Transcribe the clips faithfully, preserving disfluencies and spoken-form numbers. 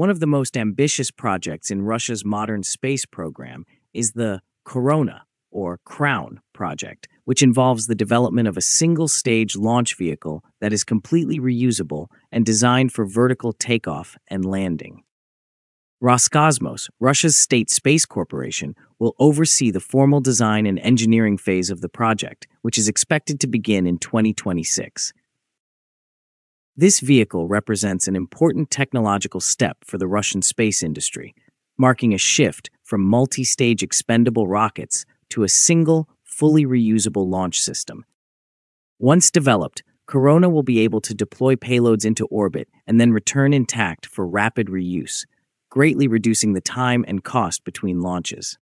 One of the most ambitious projects in Russia's modern space program is the KORONA, or Crown, project, which involves the development of a single-stage launch vehicle that is completely reusable and designed for vertical takeoff and landing. Roscosmos, Russia's state space corporation, will oversee the formal design and engineering phase of the project, which is expected to begin in twenty twenty-six. This vehicle represents an important technological step for the Russian space industry, marking a shift from multi-stage expendable rockets to a single, fully reusable launch system. Once developed, KORONA will be able to deploy payloads into orbit and then return intact for rapid reuse, greatly reducing the time and cost between launches.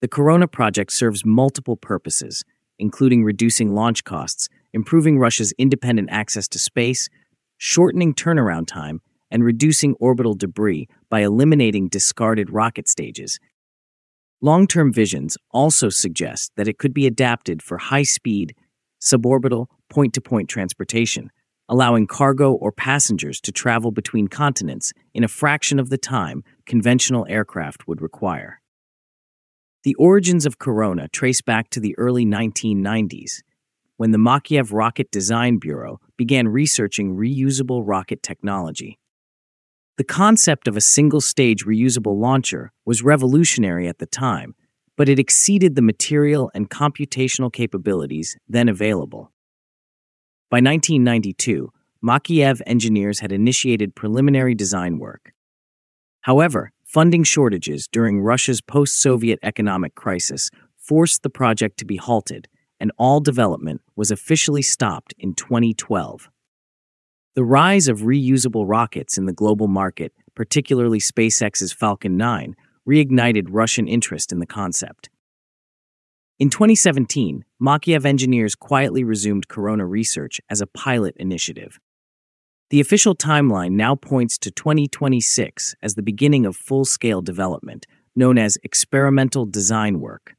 The KORONA project serves multiple purposes, including reducing launch costs, improving Russia's independent access to space, shortening turnaround time, and reducing orbital debris by eliminating discarded rocket stages. Long-term visions also suggest that it could be adapted for high-speed, suborbital, point-to-point transportation, allowing cargo or passengers to travel between continents in a fraction of the time conventional aircraft would require. The origins of KORONA trace back to the early nineteen nineties, when the Makeyev Rocket Design Bureau began researching reusable rocket technology. The concept of a single-stage reusable launcher was revolutionary at the time, but it exceeded the material and computational capabilities then available. By nineteen ninety-two, Makeyev engineers had initiated preliminary design work. However, funding shortages during Russia's post-Soviet economic crisis forced the project to be halted, and all development was officially stopped in twenty twelve. The rise of reusable rockets in the global market, particularly SpaceX's Falcon nine, reignited Russian interest in the concept. In twenty seventeen, Makeyev engineers quietly resumed KORONA research as a pilot initiative. The official timeline now points to twenty twenty-six as the beginning of full-scale development, known as experimental design work.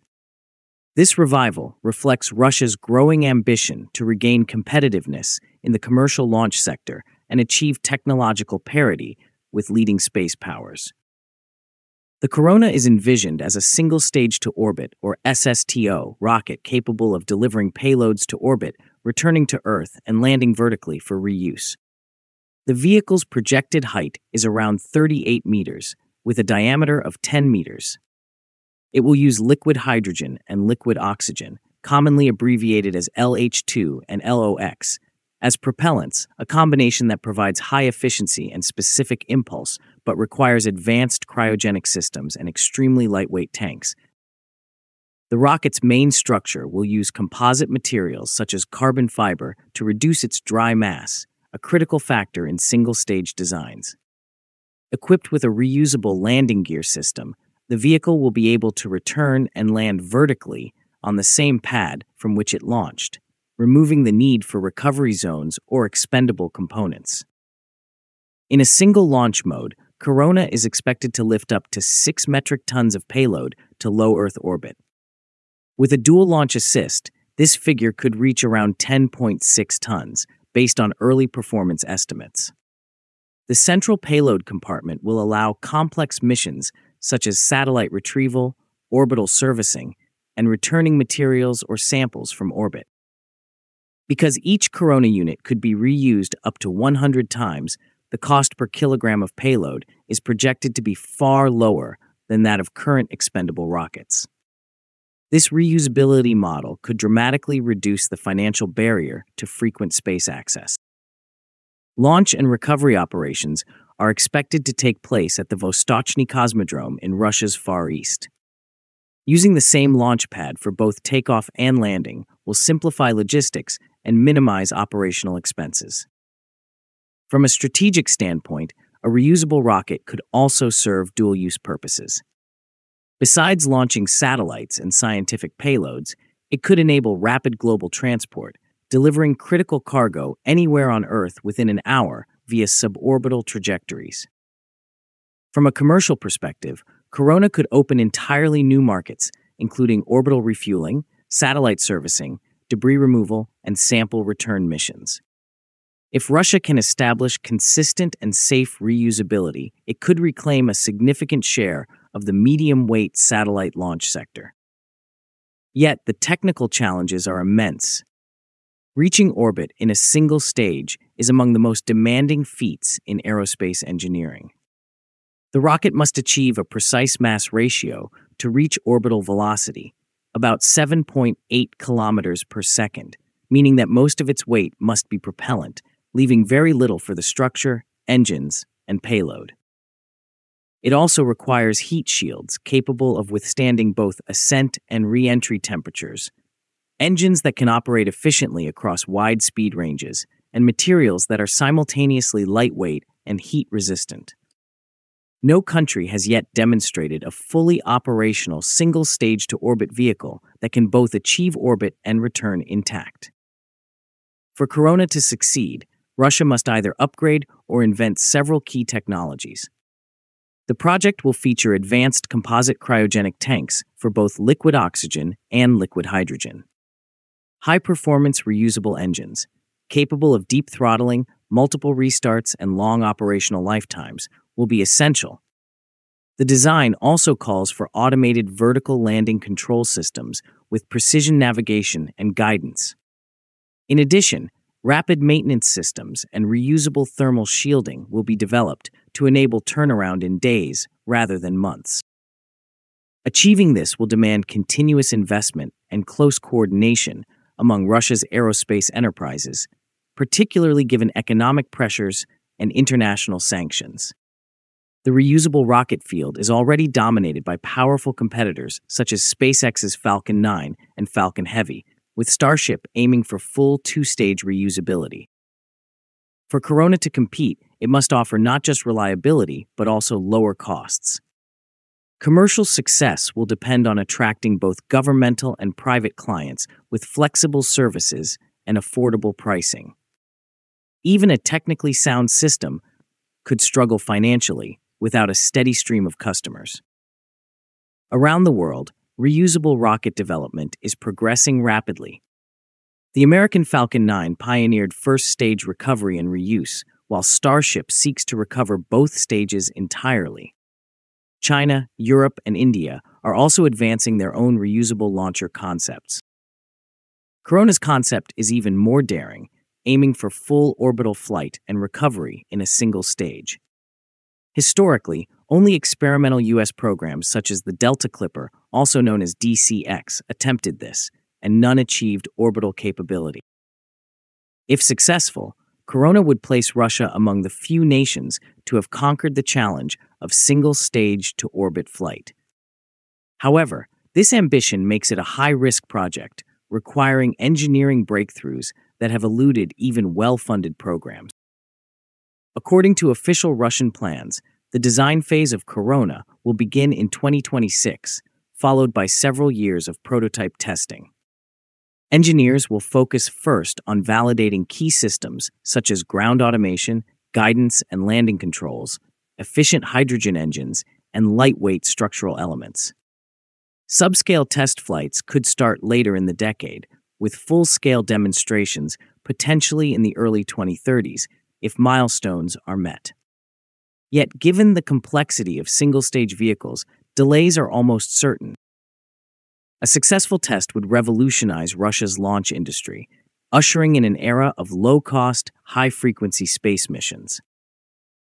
This revival reflects Russia's growing ambition to regain competitiveness in the commercial launch sector and achieve technological parity with leading space powers. The KORONA is envisioned as a single-stage-to-orbit, or S S T O, rocket capable of delivering payloads to orbit, returning to Earth, and landing vertically for reuse. The vehicle's projected height is around thirty-eight meters, with a diameter of ten meters. It will use liquid hydrogen and liquid oxygen, commonly abbreviated as L H two and L O X, as propellants, a combination that provides high efficiency and specific impulse, but requires advanced cryogenic systems and extremely lightweight tanks. The rocket's main structure will use composite materials such as carbon fiber to reduce its dry mass, a critical factor in single-stage designs. Equipped with a reusable landing gear system, the vehicle will be able to return and land vertically on the same pad from which it launched, removing the need for recovery zones or expendable components. In a single launch mode, KORONA is expected to lift up to six metric tons of payload to low Earth orbit. With a dual launch assist, this figure could reach around ten point six tons, based on early performance estimates. The central payload compartment will allow complex missions such as satellite retrieval, orbital servicing, and returning materials or samples from orbit. Because each KORONA unit could be reused up to one hundred times, the cost per kilogram of payload is projected to be far lower than that of current expendable rockets. This reusability model could dramatically reduce the financial barrier to frequent space access. Launch and recovery operations are expected to take place at the Vostochny Cosmodrome in Russia's Far East. Using the same launch pad for both takeoff and landing will simplify logistics and minimize operational expenses. From a strategic standpoint, a reusable rocket could also serve dual-use purposes. Besides launching satellites and scientific payloads, it could enable rapid global transport, delivering critical cargo anywhere on Earth within an hour via suborbital trajectories. From a commercial perspective, KORONA could open entirely new markets, including orbital refueling, satellite servicing, debris removal, and sample return missions. If Russia can establish consistent and safe reusability, it could reclaim a significant share of the medium-weight satellite launch sector. Yet, the technical challenges are immense. Reaching orbit in a single stage is among the most demanding feats in aerospace engineering. The rocket must achieve a precise mass ratio to reach orbital velocity, about seven point eight kilometers per second, meaning that most of its weight must be propellant, leaving very little for the structure, engines, and payload. It also requires heat shields capable of withstanding both ascent and re-entry temperatures, engines that can operate efficiently across wide speed ranges, and materials that are simultaneously lightweight and heat-resistant. No country has yet demonstrated a fully operational single-stage-to-orbit vehicle that can both achieve orbit and return intact. For KORONA to succeed, Russia must either upgrade or invent several key technologies. The project will feature advanced composite cryogenic tanks for both liquid oxygen and liquid hydrogen, high-performance reusable engines, capable of deep throttling, multiple restarts, and long operational lifetimes, will be essential. The design also calls for automated vertical landing control systems with precision navigation and guidance. In addition, rapid maintenance systems and reusable thermal shielding will be developed to enable turnaround in days rather than months. Achieving this will demand continuous investment and close coordination among Russia's aerospace enterprises, particularly given economic pressures and international sanctions. The reusable rocket field is already dominated by powerful competitors such as SpaceX's Falcon nine and Falcon Heavy, with Starship aiming for full two-stage reusability. For KORONA to compete, it must offer not just reliability, but also lower costs. Commercial success will depend on attracting both governmental and private clients with flexible services and affordable pricing. Even a technically sound system could struggle financially without a steady stream of customers. Around the world, reusable rocket development is progressing rapidly. The American Falcon nine pioneered first-stage recovery and reuse, while Starship seeks to recover both stages entirely. China, Europe, and India are also advancing their own reusable launcher concepts. KORONA's concept is even more daring, aiming for full orbital flight and recovery in a single stage. Historically, only experimental U S programs such as the Delta Clipper, also known as D C X, attempted this, and none achieved orbital capability. If successful, KORONA would place Russia among the few nations to have conquered the challenge of single-stage-to-orbit flight. However, this ambition makes it a high-risk project, requiring engineering breakthroughs that have eluded even well-funded programs. According to official Russian plans, the design phase of KORONA will begin in twenty twenty-six, followed by several years of prototype testing. Engineers will focus first on validating key systems such as ground automation, guidance and landing controls, efficient hydrogen engines, and lightweight structural elements. Subscale test flights could start later in the decade, with full-scale demonstrations potentially in the early twenty thirties if milestones are met. Yet, given the complexity of single-stage vehicles, delays are almost certain. A successful test would revolutionize Russia's launch industry, ushering in an era of low-cost, high-frequency space missions.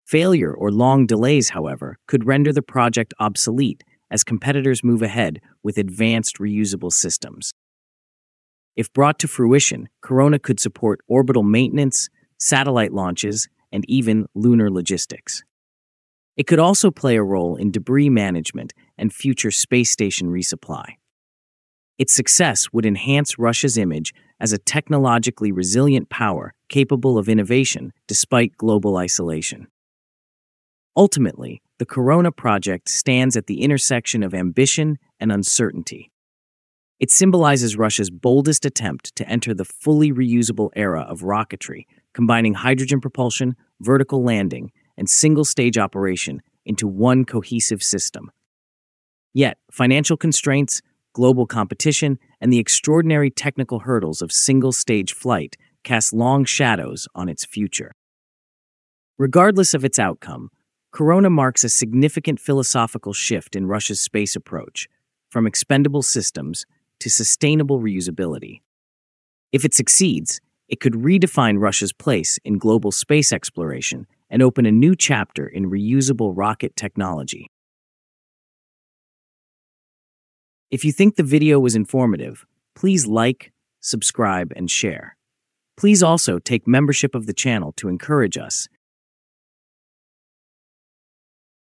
Failure or long delays, however, could render the project obsolete as competitors move ahead with advanced reusable systems. If brought to fruition, KORONA could support orbital maintenance, satellite launches, and even lunar logistics. It could also play a role in debris management and future space station resupply. Its success would enhance Russia's image as a technologically resilient power capable of innovation despite global isolation. Ultimately, the KORONA project stands at the intersection of ambition and uncertainty. It symbolizes Russia's boldest attempt to enter the fully reusable era of rocketry, combining hydrogen propulsion, vertical landing, and single-stage operation into one cohesive system. Yet, financial constraints, global competition, and the extraordinary technical hurdles of single-stage flight cast long shadows on its future. Regardless of its outcome, Korona marks a significant philosophical shift in Russia's space approach, from expendable systems to sustainable reusability. If it succeeds, it could redefine Russia's place in global space exploration and open a new chapter in reusable rocket technology. If you think the video was informative, please like, subscribe, and share. Please also take membership of the channel to encourage us